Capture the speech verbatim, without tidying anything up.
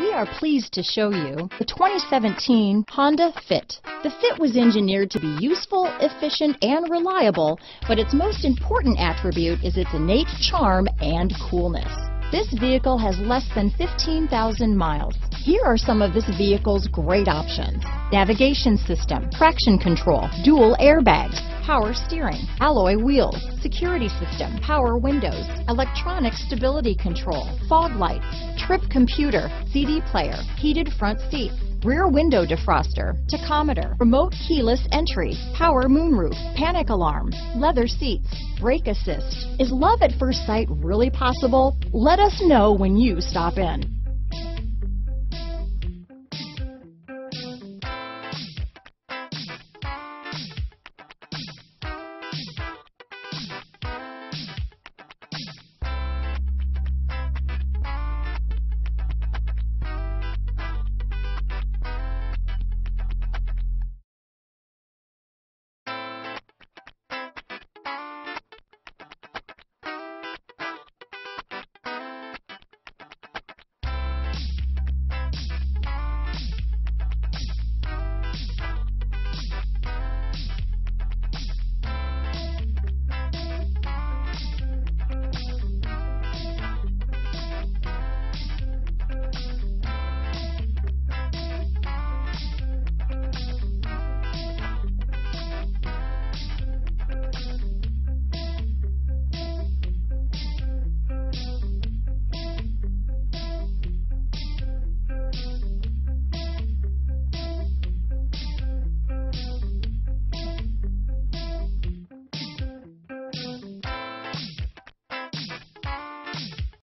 We are pleased to show you the twenty seventeen Honda Fit. The Fit was engineered to be useful, efficient, and reliable, but its most important attribute is its innate charm and coolness. This vehicle has less than fifteen thousand miles. Here are some of this vehicle's great options: navigation system, traction control, dual airbags, power steering, alloy wheels, security system, power windows, electronic stability control, fog lights, trip computer, C D player, heated front seats, rear window defroster, tachometer, remote keyless entry, power moonroof, panic alarm, leather seats, brake assist. Is love at first sight really possible? Let us know when you stop in.